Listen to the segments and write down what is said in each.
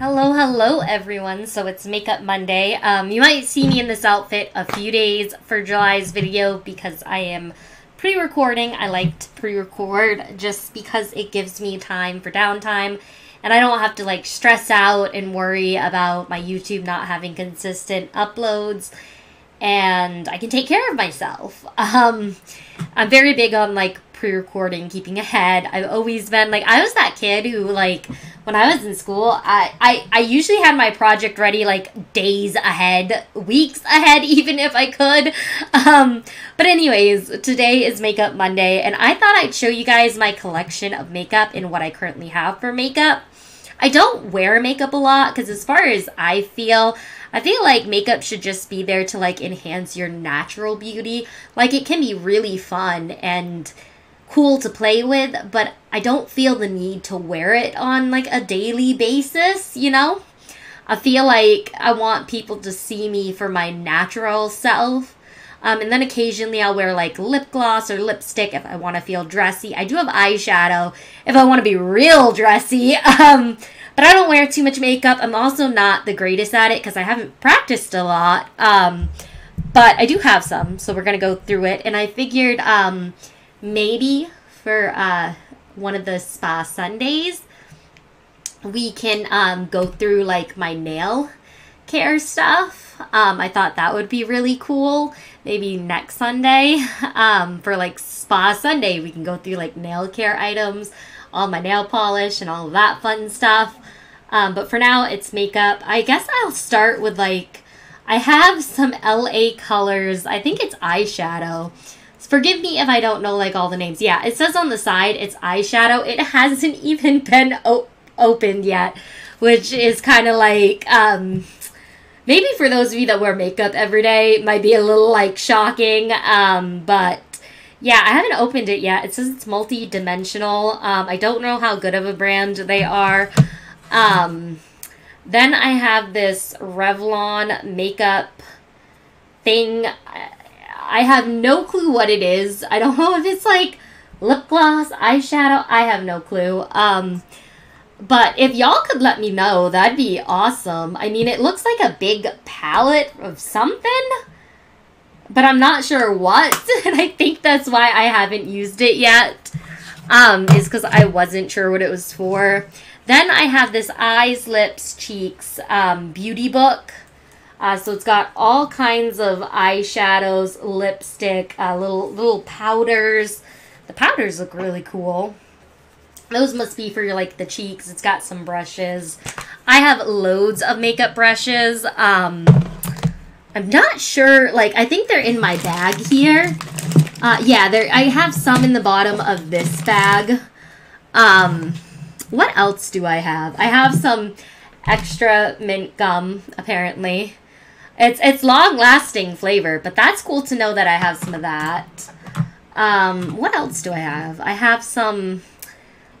Hello, hello everyone. So it's Makeup Monday. You might see me in this outfit a few days for July's video because I am pre-recording. I like to pre-record just because it gives me time for downtime and I don't have to like stress out and worry about my YouTube not having consistent uploads, and I can take care of myself. I'm very big on like pre-recording, keeping ahead. I've always been like, I was that kid who like when I was in school, I usually had my project ready like days ahead, weeks ahead, even if I could. But anyways, today is Makeup Monday and I thought I'd show you guys my collection of makeup and what I currently have for makeup. I don't wear makeup a lot because as far as I feel like makeup should just be there to like enhance your natural beauty. Like it can be really fun and cool to play with, but I don't feel the need to wear it on like a daily basis, you know? I feel like I want people to see me for my natural self. And then occasionally I'll wear like lip gloss or lipstick if I want to feel dressy. I do have eyeshadow if I want to be real dressy. But I don't wear too much makeup. I'm also not the greatest at it because I haven't practiced a lot. But I do have some, so we're going to go through it. And I figured maybe for one of the spa Sundays, we can go through like my nail care stuff. I thought that would be really cool. Maybe next Sunday for like spa Sunday, we can go through like nail care items, all my nail polish and all that fun stuff. But for now it's makeup. I guess I'll start with like, I have some LA Colors. I think it's eyeshadow. Forgive me if I don't know like all the names. Yeah, it says on the side it's eyeshadow. It hasn't even been opened yet, which is kind of like maybe for those of you that wear makeup every day, it might be a little like shocking. But yeah, I haven't opened it yet. It says it's multi-dimensional. I don't know how good of a brand they are. Then I have this Revlon makeup thing. I have no clue what it is. I don't know if it's like lip gloss, eyeshadow. I have no clue. But if y'all could let me know, that'd be awesome. I mean, it looks like a big palette of something, but I'm not sure what. And I think that's why I haven't used it yet, is because I wasn't sure what it was for. Then I have this Eyes, Lips, Cheeks beauty book. So it's got all kinds of eyeshadows, lipstick, little powders. The powders look really cool. Those must be for your, like, the cheeks. It's got some brushes. I have loads of makeup brushes. I'm not sure. Like, I think they're in my bag here. Yeah, I have some in the bottom of this bag. What else do I have? I have some extra mint gum, apparently. It's long-lasting flavor, but that's cool to know that I have some of that. What else do I have? I have some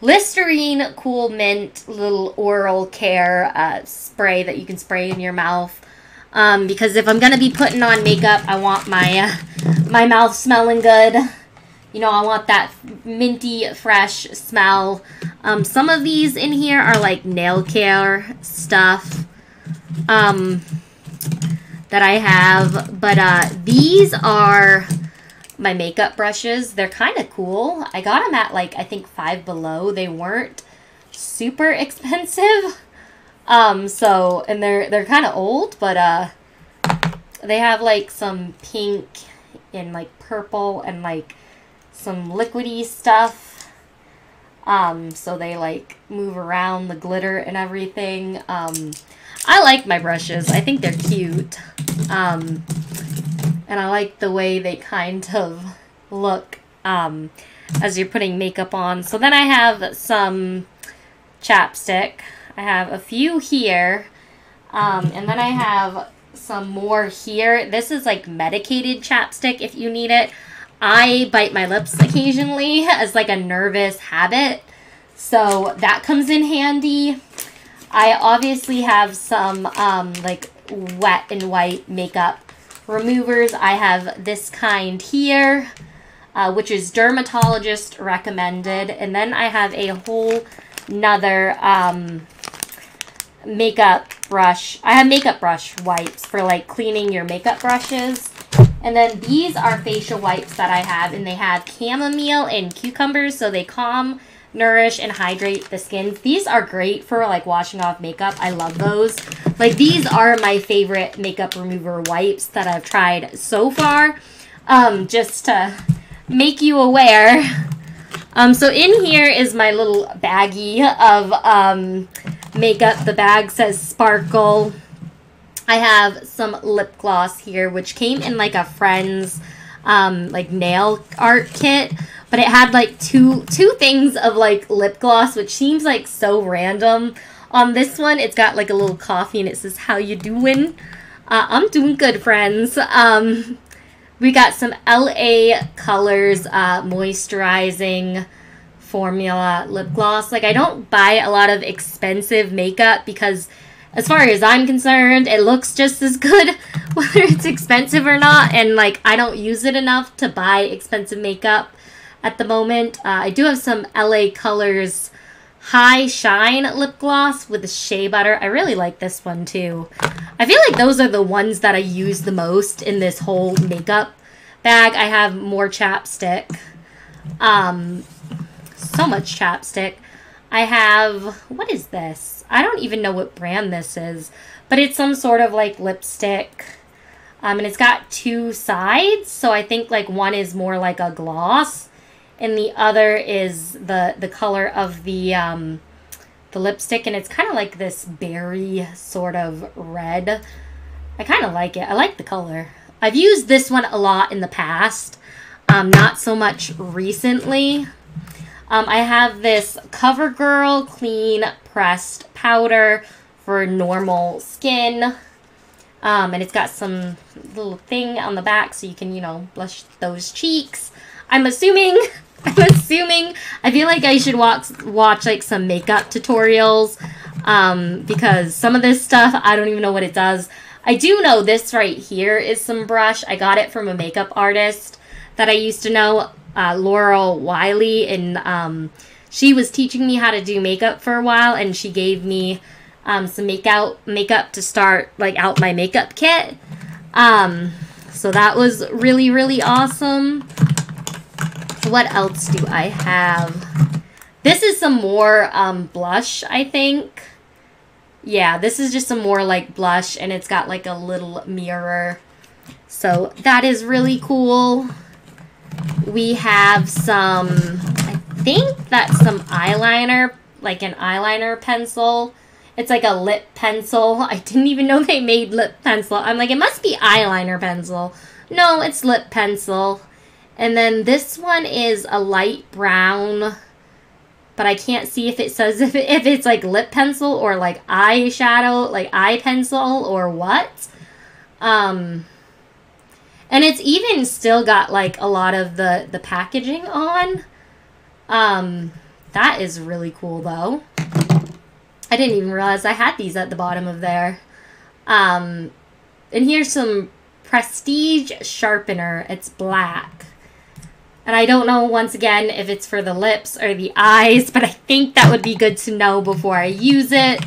Listerine Cool Mint little oral care spray that you can spray in your mouth. Because if I'm going to be putting on makeup, I want my, my mouth smelling good. You know, I want that minty, fresh smell. Some of these in here are like nail care stuff. That I have, but these are my makeup brushes. They're kind of cool. I got them at like, I think Five Below. They weren't super expensive. So, and they're kind of old, but they have like some pink and like purple and like some liquidy stuff. So they like move around the glitter and everything. I like my brushes. I think they're cute. And I like the way they kind of look as you're putting makeup on. So then I have some chapstick. I have a few here. And then I have some more here. This is like medicated chapstick if you need it. I bite my lips occasionally as like a nervous habit, so that comes in handy. I obviously have some like wet and white makeup removers. I have this kind here, which is dermatologist recommended. And then I have a whole nother makeup brush. I have makeup brush wipes for like cleaning your makeup brushes. And then these are facial wipes that I have, and they have chamomile and cucumbers, so they calm, nourish, and hydrate the skin. These are great for like washing off makeup. I love those. Like these are my favorite makeup remover wipes that I've tried so far, just to make you aware. So in here is my little baggie of makeup. The bag says Sparkle. I have some lip gloss here, which came in like a friend's like nail art kit, but it had like two things of like lip gloss, which seems like so random. On this one, it's got like a little coffee and it says, "How you doing?" I'm doing good, friends. We got some LA Colors moisturizing formula lip gloss. Like I don't buy a lot of expensive makeup because as far as I'm concerned, it looks just as good whether it's expensive or not. And like, I don't use it enough to buy expensive makeup at the moment. I do have some LA Colors High Shine lip gloss with shea butter. I really like this one too. I feel like those are the ones that I use the most in this whole makeup bag. I have more chapstick. So much chapstick. I have, what is this? I don't even know what brand this is, but it's some sort of like lipstick, and it's got two sides, so I think like one is more like a gloss and the other is the color of the lipstick, and it's kind of like this berry sort of red. I kind of like it. I like the color. I've used this one a lot in the past, not so much recently. I have this CoverGirl Clean Pressed Powder for normal skin. And it's got some little thing on the back so you can, you know, blush those cheeks. I'm assuming, I feel like I should watch like some makeup tutorials because some of this stuff, I don't even know what it does. I do know this right here is some brush. I got it from a makeup artist that I used to know. Laurel Wiley, and she was teaching me how to do makeup for a while, and she gave me some makeup to start like out my makeup kit, so that was really awesome. What else do I have? This is some more blush, I think. Yeah, this is just some more like blush, and it's got like a little mirror, so that is really cool. We have some, I think that's some eyeliner, like an eyeliner pencil. It's like a lip pencil. I didn't even know they made lip pencil. I'm like, it must be eyeliner pencil. No, it's lip pencil. And then this one is a light brown, but I can't see if it says if it's like lip pencil or like eyeshadow, like eye pencil or what. And it's even still got like a lot of the packaging on. That is really cool though. I didn't even realize I had these at the bottom of there. And here's some Prestige Sharpener. It's black. And I don't know, once again, if it's for the lips or the eyes, but I think that would be good to know before I use it.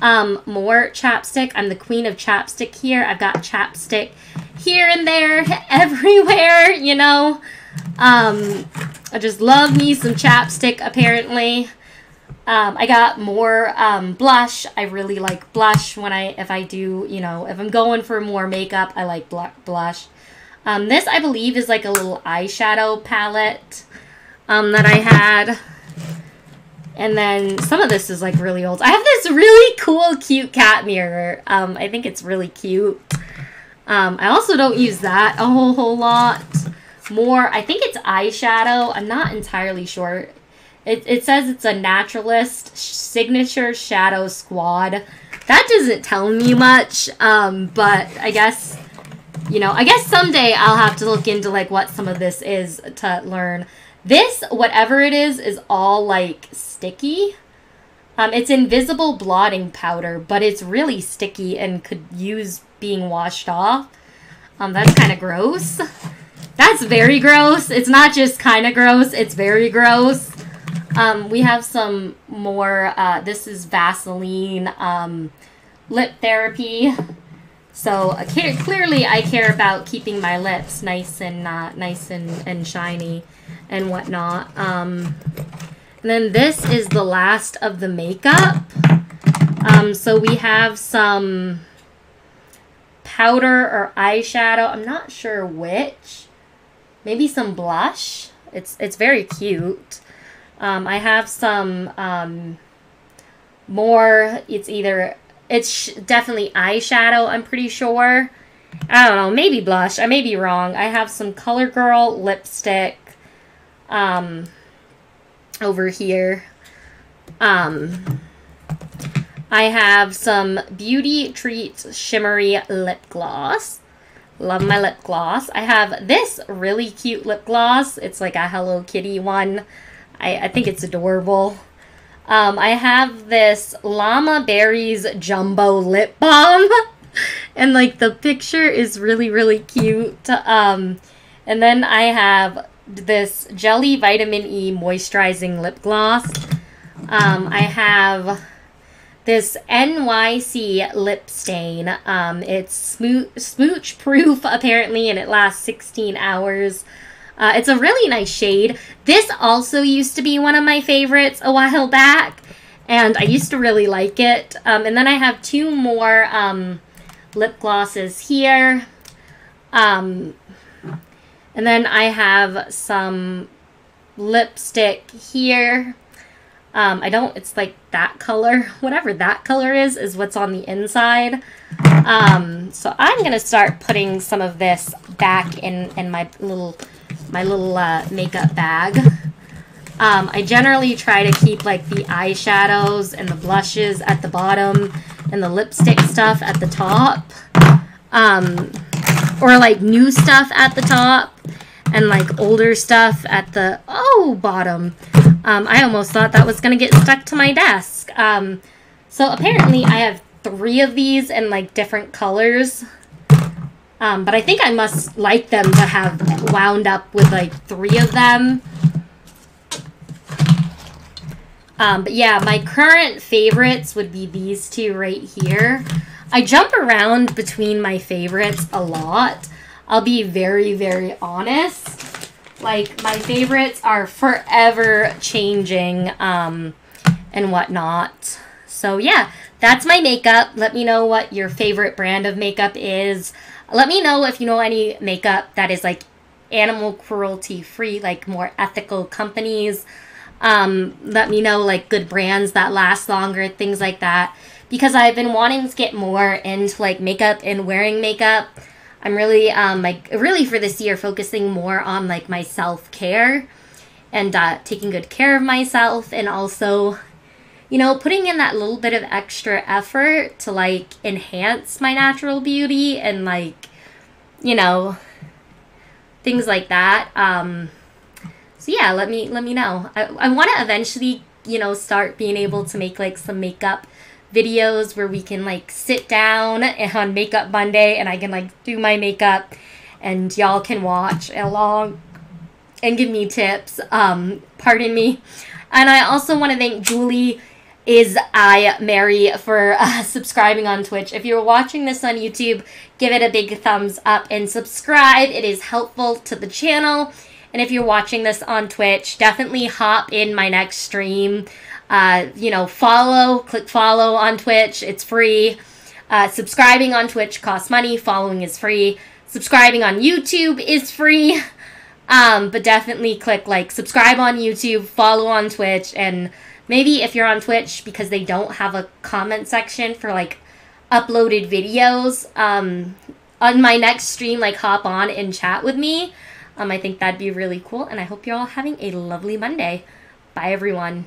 More chapstick. I'm the queen of chapstick here. I've got chapstick here and there, everywhere, you know. I just love me some chapstick, apparently. I got more blush. I really like blush when if I do, you know, if I'm going for more makeup, I like blush. This, I believe, is like a little eyeshadow palette that I had. And then some of this is like really old. I have this really cool, cute cat mirror. I think it's really cute. I also don't use that a whole lot. More, I think it's eyeshadow. I'm not entirely sure. It says it's a Naturalist Signature Shadow Squad. That doesn't tell me much, but I guess, you know, I guess someday I'll have to look into like what some of this is to learn. This, whatever it is all like sticky. It's invisible blotting powder, but it's really sticky and could use being washed off. That's kind of gross. That's very gross. It's not just kind of gross. It's very gross. We have some more, this is Vaseline lip therapy. So clearly I care about keeping my lips nice and nice and shiny and whatnot. And then this is the last of the makeup. So we have some powder or eyeshadow. I'm not sure which. Maybe some blush. It's very cute. I have some more. It's definitely eyeshadow, I'm pretty sure. I don't know, maybe blush. I may be wrong. I have some CoverGirl lipstick over here. I have some Beauty Treats Shimmery Lip Gloss. Love my lip gloss. I have this really cute lip gloss. It's like a Hello Kitty one. I think it's adorable. I have this Llama Berries Jumbo Lip Balm. And, like, the picture is really, really cute. And then I have this Jelly Vitamin E Moisturizing Lip Gloss. I have this NYC Lip Stain. It's smooch-proof, apparently, and it lasts 16 hours. It's a really nice shade. This also used to be one of my favorites a while back, and I used to really like it. And then I have two more lip glosses here. And then I have some lipstick here. It's like that color. Whatever that color is what's on the inside. So I'm going to start putting some of this back in my little... makeup bag. I generally try to keep like the eyeshadows and the blushes at the bottom and the lipstick stuff at the top, or like new stuff at the top and like older stuff at the bottom. I almost thought that was gonna get stuck to my desk. So apparently I have three of these in like different colors. But I think I must like them to have wound up with, like, three of them. But, yeah, my current favorites would be these two right here. I jump around between my favorites a lot. I'll be very, very honest. Like, my favorites are forever changing and whatnot. So, yeah, that's my makeup. Let me know what your favorite brand of makeup is. Let me know if you know any makeup that is, like, animal cruelty free, like, more ethical companies. Let me know, like, good brands that last longer, things like that. Because I've been wanting to get more into, like, makeup and wearing makeup. I'm really, really for this year, focusing more on, like, my self-care and taking good care of myself, and also, you know, putting in that little bit of extra effort to, like, enhance my natural beauty and, like, you know, things like that. So, yeah, let me know. I want to eventually, you know, start being able to make, like, some makeup videos where we can, like, sit down on Makeup Monday and I can, like, do my makeup and y'all can watch along and give me tips. Pardon me. And I also want to thank Julie Is I Mary for subscribing on Twitch. If you're watching this on YouTube, give it a big thumbs up and subscribe. It is helpful to the channel. And if you're watching this on Twitch, definitely hop in my next stream. You know, click follow on Twitch. It's free. Subscribing on Twitch costs money. Following is free. Subscribing on YouTube is free. But definitely click, like, subscribe on YouTube, follow on Twitch, and maybe if you're on Twitch, because they don't have a comment section for, like, uploaded videos, on my next stream, like, hop on and chat with me. I think that'd be really cool, and I hope you're all having a lovely Monday. Bye, everyone.